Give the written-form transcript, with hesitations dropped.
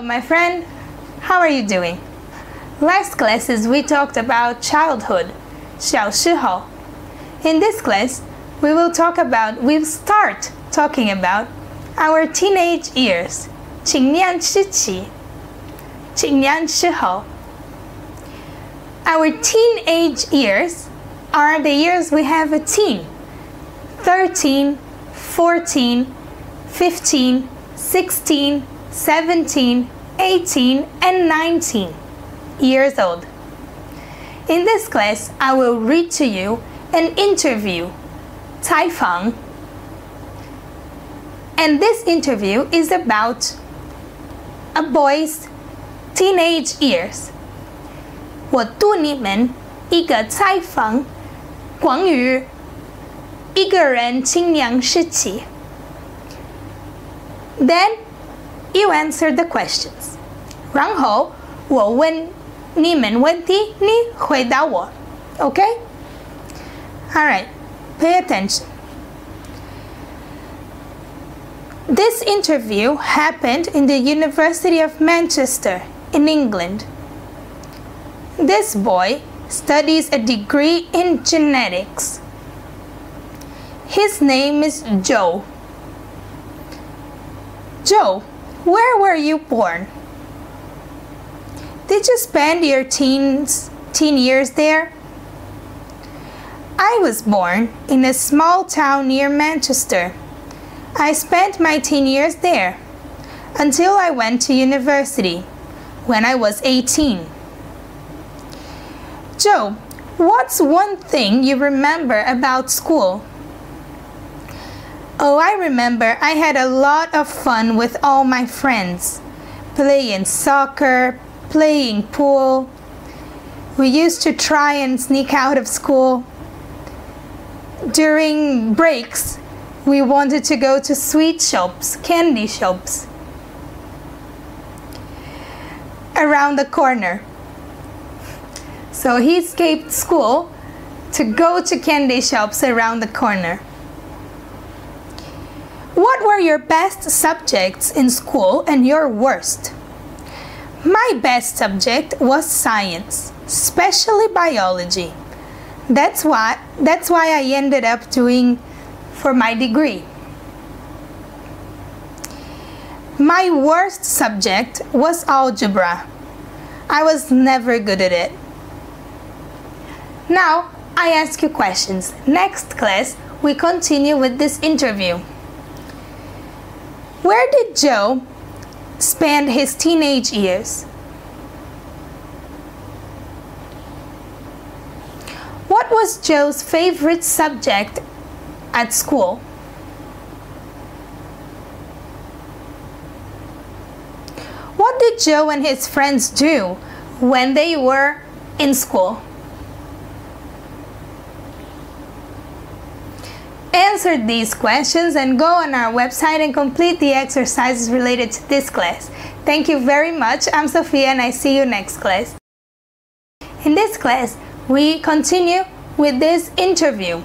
Hello my friend, how are you doing? Last classes we talked about childhood, 小时候. In this class, we'll start talking about our teenage years, 青年时期, 青年时候. Our teenage years are the years we have a teen, 13, 14, 15, 16, 17, 18, and 19 years old. In this class, I will read to you an interview, 采访, and this interview is about a boy's teenage years. 我读你们一个采访，关于一个人青年时期。Then you answer the questions. 然后我问你们问题，你回答我。Okay? All right. Pay attention. This interview happened in the University of Manchester in England. This boy studies a degree in genetics. His name is Joe. Joe, where were you born? Did you spend your teen years there? I was born in a small town near Manchester. I spent my teen years there until I went to university when I was 18. Joe, what's one thing you remember about school? Oh, I remember I had a lot of fun with all my friends, playing soccer, playing pool. We used to try and sneak out of school. During breaks, we wanted to go to sweet shops, candy shops, around the corner. So he escaped school to go to candy shops around the corner. What were your best subjects in school and your worst? My best subject was science, especially biology. That's why I ended up doing for my degree. My worst subject was algebra. I was never good at it. Now, I ask you questions. Next class, we continue with this interview. Where did Joe spend his teenage years? What was Joe's favorite subject at school? What did Joe and his friends do when they were in school? Answer these questions and go on our website and complete the exercises related to this class. Thank you very much. I'm Sophia and I see you next class. In this class, we continue with this interview.